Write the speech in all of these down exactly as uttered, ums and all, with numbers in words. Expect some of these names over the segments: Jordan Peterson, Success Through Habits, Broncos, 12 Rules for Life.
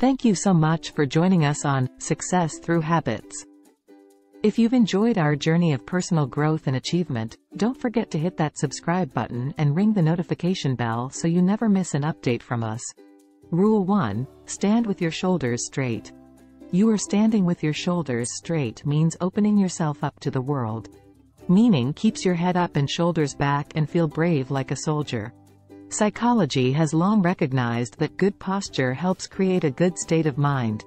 Thank you so much for joining us on Success Through Habits. If you've enjoyed our journey of personal growth and achievement, don't forget to hit that subscribe button and ring the notification bell so you never miss an update from us. Rule one, stand with your shoulders straight. You are standing with your shoulders straight means opening yourself up to the world. Meaning keeps your head up and shoulders back and feel brave like a soldier. Psychology has long recognized that good posture helps create a good state of mind.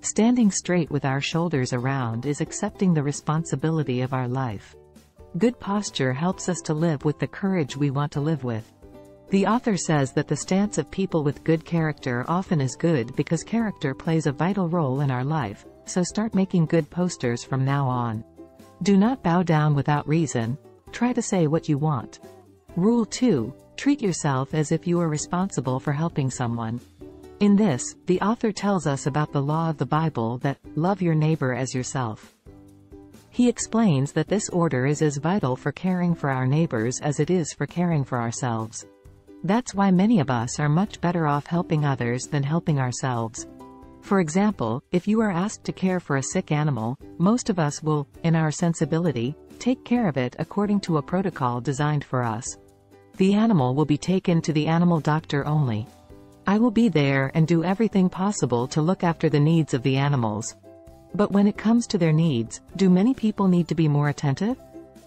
Standing straight with our shoulders around is accepting the responsibility of our life. Good posture helps us to live with the courage we want to live with. The author says that the stance of people with good character often is good because character plays a vital role in our life, so start making good postures from now on. Do not bow down without reason. Try to say what you want. Rule two, treat yourself as if you are responsible for helping someone. In this, the author tells us about the law of the Bible that, love your neighbor as yourself. He explains that this order is as vital for caring for our neighbors as it is for caring for ourselves. That's why many of us are much better off helping others than helping ourselves. For example, if you are asked to care for a sick animal, most of us will, in our sensibility, take care of it according to a protocol designed for us. The animal will be taken to the animal doctor only. I will be there and do everything possible to look after the needs of the animals. But when it comes to their needs, do many people need to be more attentive?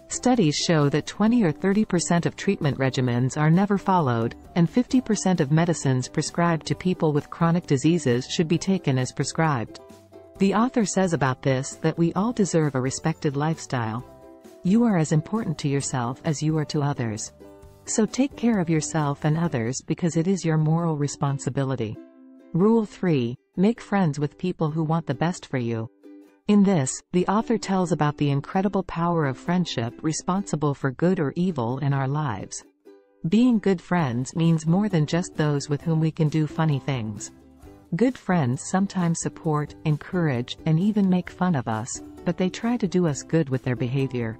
Studies show that twenty or thirty percent of treatment regimens are never followed, and fifty percent of medicines prescribed to people with chronic diseases should be taken as prescribed. The author says about this that we all deserve a respected lifestyle. You are as important to yourself as you are to others. So take care of yourself and others because it is your moral responsibility. Rule three, make friends with people who want the best for you. In this, the author tells about the incredible power of friendship responsible for good or evil in our lives. Being good friends means more than just those with whom we can do funny things. Good friends sometimes support, encourage, and even make fun of us, but they try to do us good with their behavior.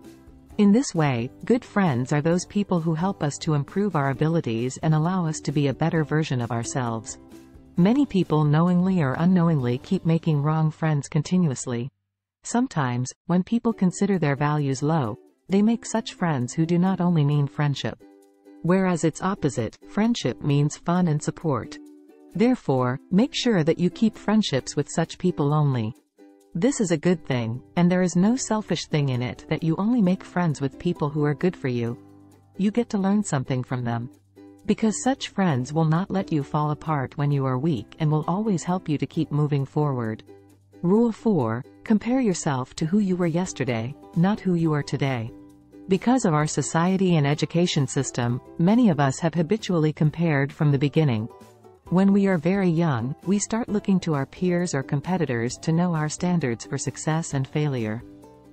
In this way, good friends are those people who help us to improve our abilities and allow us to be a better version of ourselves. Many people knowingly or unknowingly keep making wrong friends continuously. Sometimes, when people consider their values low, they make such friends who do not only mean friendship. Whereas its opposite, friendship means fun and support. Therefore, make sure that you keep friendships with such people only. This is a good thing, and there is no selfish thing in it that you only make friends with people who are good for you. You get to learn something from them. Because such friends will not let you fall apart when you are weak and will always help you to keep moving forward. Rule four, compare yourself to who you were yesterday, not who you are today. Because of our society and education system, many of us have habitually compared from the beginning. When we are very young, we start looking to our peers or competitors to know our standards for success and failure.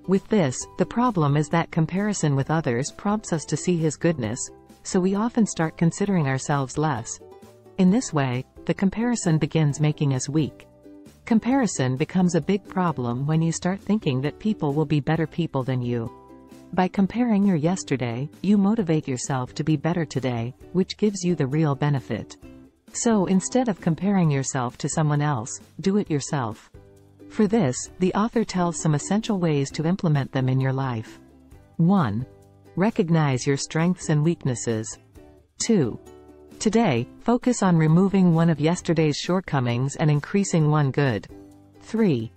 With this, the problem is that comparison with others prompts us to see his goodness, so we often start considering ourselves less. In this way, the comparison begins making us weak. Comparison becomes a big problem when you start thinking that people will be better people than you. By comparing your yesterday, you motivate yourself to be better today, which gives you the real benefit. So instead of comparing yourself to someone else, do it yourself. For this, the author tells some essential ways to implement them in your life. one. Recognize your strengths and weaknesses. two. Today, focus on removing one of yesterday's shortcomings and increasing one good. three.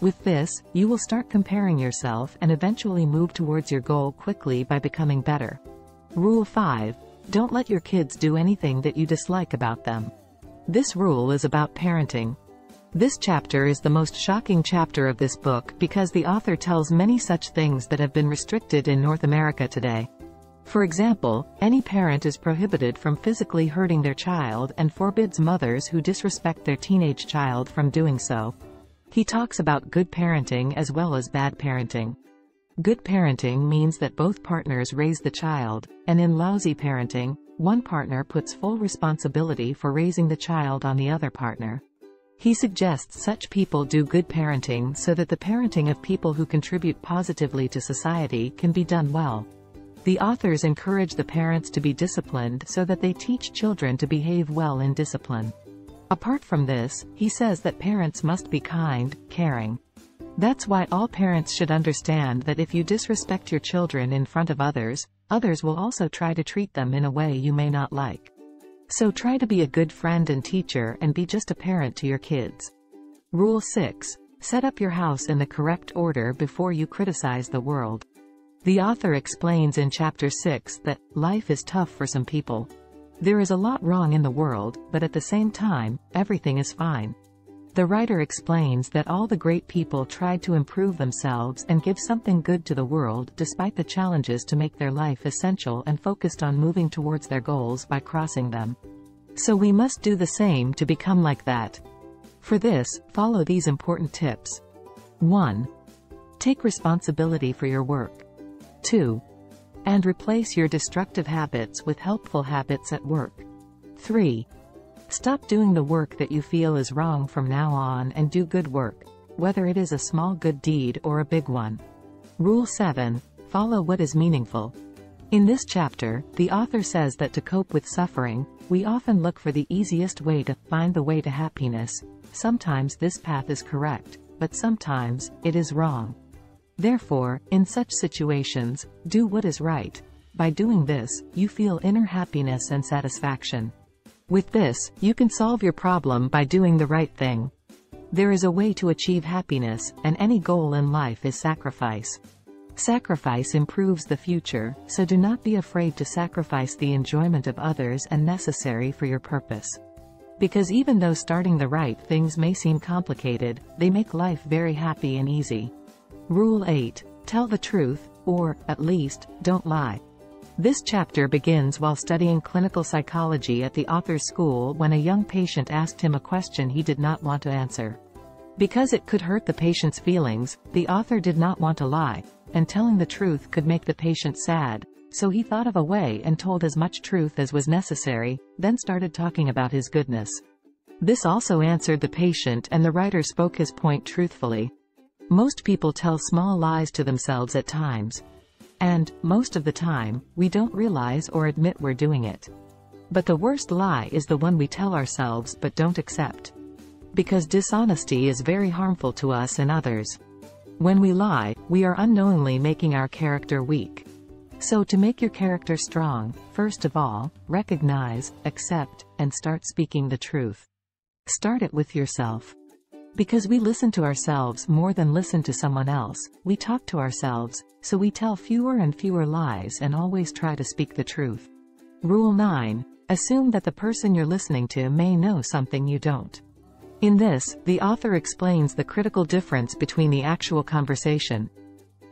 With this, you will start comparing yourself and eventually move towards your goal quickly by becoming better. Rule five. Don't let your kids do anything that you dislike about them. This rule is about parenting. This chapter is the most shocking chapter of this book because the author tells many such things that have been restricted in North America today. For example, any parent is prohibited from physically hurting their child and forbids mothers who disrespect their teenage child from doing so. He talks about good parenting as well as bad parenting. Good parenting means that both partners raise the child, and in lousy parenting, one partner puts full responsibility for raising the child on the other partner. He suggests such people do good parenting so that the parenting of people who contribute positively to society can be done well. The authors encourage the parents to be disciplined so that they teach children to behave well in discipline. Apart from this, he says that parents must be kind, caring. That's why all parents should understand that if you disrespect your children in front of others, others will also try to treat them in a way you may not like. So try to be a good friend and teacher and be just a parent to your kids. Rule six. Set up your house in the correct order before you criticize the world. The author explains in chapter six that life is tough for some people. There is a lot wrong in the world, but at the same time, everything is fine. The writer explains that all the great people tried to improve themselves and give something good to the world despite the challenges to make their life essential and focused on moving towards their goals by crossing them. So we must do the same to become like that. For this, follow these important tips. one. Take responsibility for your work. two. And replace your destructive habits with helpful habits at work. three. Stop doing the work that you feel is wrong from now on and do good work, whether it is a small good deed or a big one. Rule seven. Follow what is meaningful. In this chapter, the author says that to cope with suffering, we often look for the easiest way to find the way to happiness. Sometimes this path is correct, but sometimes it is wrong. Therefore, in such situations, do what is right. By doing this, you feel inner happiness and satisfaction. With this, you can solve your problem by doing the right thing. There is a way to achieve happiness, and any goal in life is sacrifice. Sacrifice improves the future, so do not be afraid to sacrifice the enjoyment of others and necessary for your purpose. Because even though starting the right things may seem complicated, they make life very happy and easy. Rule eight. Tell the truth, or, at least, don't lie. This chapter begins while studying clinical psychology at the author's school when a young patient asked him a question he did not want to answer. Because it could hurt the patient's feelings, the author did not want to lie, and telling the truth could make the patient sad, so he thought of a way and told as much truth as was necessary, then started talking about his goodness. This also answered the patient, and the writer spoke his point truthfully. Most people tell small lies to themselves at times. And, most of the time, we don't realize or admit we're doing it. But the worst lie is the one we tell ourselves but don't accept. Because dishonesty is very harmful to us and others. When we lie, we are unknowingly making our character weak. So to make your character strong, first of all, recognize, accept, and start speaking the truth. Start it with yourself. Because we listen to ourselves more than listen to someone else, we talk to ourselves, so we tell fewer and fewer lies and always try to speak the truth. Rule nine. Assume that the person you're listening to may know something you don't. In this, the author explains the critical difference between the actual conversation.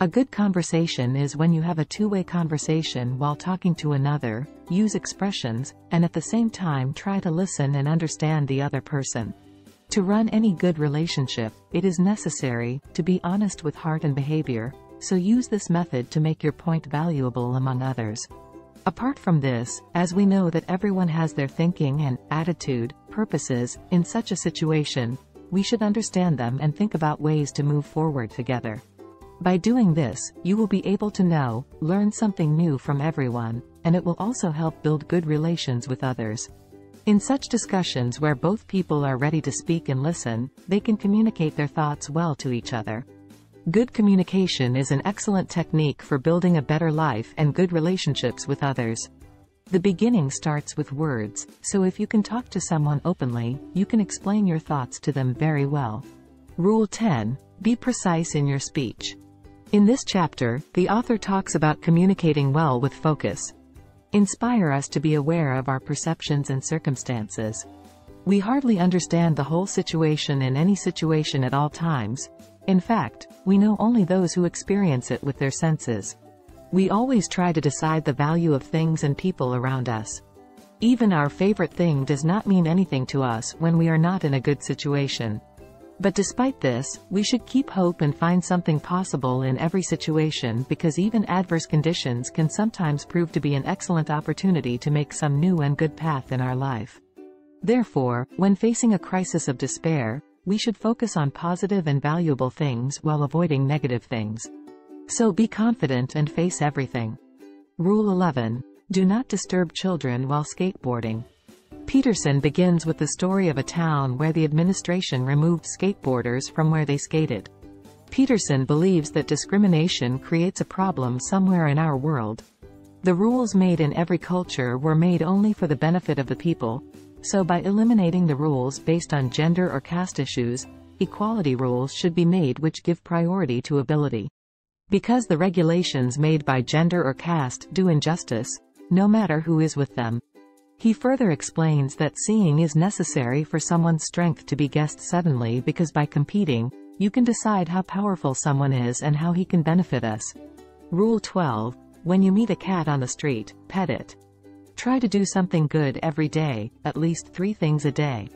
A good conversation is when you have a two-way conversation while talking to another, use expressions, and at the same time try to listen and understand the other person. To run any good relationship, it is necessary to be honest with heart and behavior, so use this method to make your point valuable among others. Apart from this, as we know that everyone has their thinking and attitude, purposes, in such a situation, we should understand them and think about ways to move forward together. By doing this, you will be able to know, learn something new from everyone, and it will also help build good relations with others. In such discussions where both people are ready to speak and listen, they can communicate their thoughts well to each other. Good communication is an excellent technique for building a better life and good relationships with others. The beginning starts with words, so if you can talk to someone openly, you can explain your thoughts to them very well. Rule ten. Be precise in your speech. In this chapter, the author talks about communicating well with focus. Inspire us to be aware of our perceptions and circumstances. We hardly understand the whole situation in any situation at all times. In fact, we know only those who experience it with their senses. We always try to decide the value of things and people around us. Even our favorite thing does not mean anything to us when we are not in a good situation. But despite this, we should keep hope and find something possible in every situation, because even adverse conditions can sometimes prove to be an excellent opportunity to make some new and good path in our life. Therefore, when facing a crisis of despair, we should focus on positive and valuable things while avoiding negative things. So be confident and face everything. Rule eleven. Do not disturb children while skateboarding. Peterson begins with the story of a town where the administration removed skateboarders from where they skated. Peterson believes that discrimination creates a problem somewhere in our world. The rules made in every culture were made only for the benefit of the people, so by eliminating the rules based on gender or caste issues, equality rules should be made which give priority to ability. Because the regulations made by gender or caste do injustice, no matter who is with them. He further explains that seeing is necessary for someone's strength to be guessed suddenly, because by competing, you can decide how powerful someone is and how he can benefit us. Rule twelve. When you meet a cat on the street, pet it. Try to do something good every day, at least three things a day.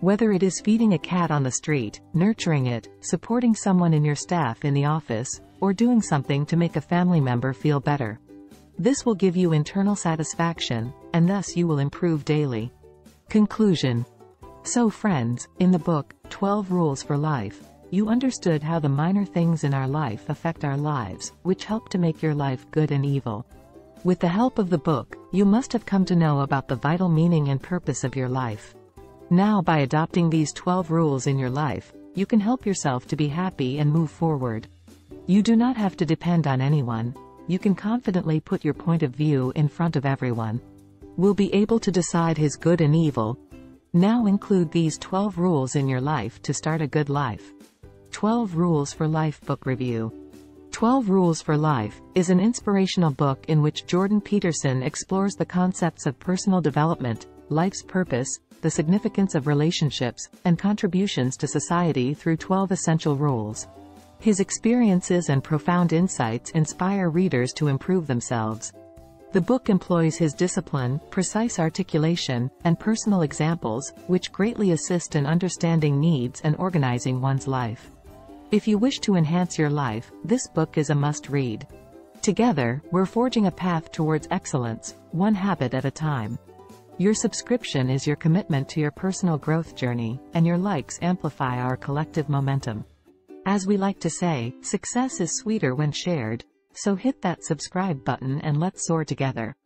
Whether it is feeding a cat on the street, nurturing it, supporting someone in your staff in the office, or doing something to make a family member feel better. This will give you internal satisfaction, and thus you will improve daily. Conclusion. So friends, in the book, twelve rules for life, you understood how the minor things in our life affect our lives, which help to make your life good and evil. With the help of the book, you must have come to know about the vital meaning and purpose of your life. Now by adopting these twelve rules in your life, you can help yourself to be happy and move forward. You do not have to depend on anyone. You can confidently put your point of view in front of everyone. We'll be able to decide his good and evil. Now include these twelve rules in your life to start a good life. twelve rules for life book review. twelve rules for life is an inspirational book in which Jordan Peterson explores the concepts of personal development, life's purpose, the significance of relationships, and contributions to society through twelve essential rules. His experiences and profound insights inspire readers to improve themselves. The book employs his discipline, precise articulation, and personal examples, which greatly assist in understanding needs and organizing one's life. If you wish to enhance your life, this book is a must-read. Together, we're forging a path towards excellence, one habit at a time. Your subscription is your commitment to your personal growth journey, and your likes amplify our collective momentum. As we like to say, success is sweeter when shared, so hit that subscribe button and let's soar together.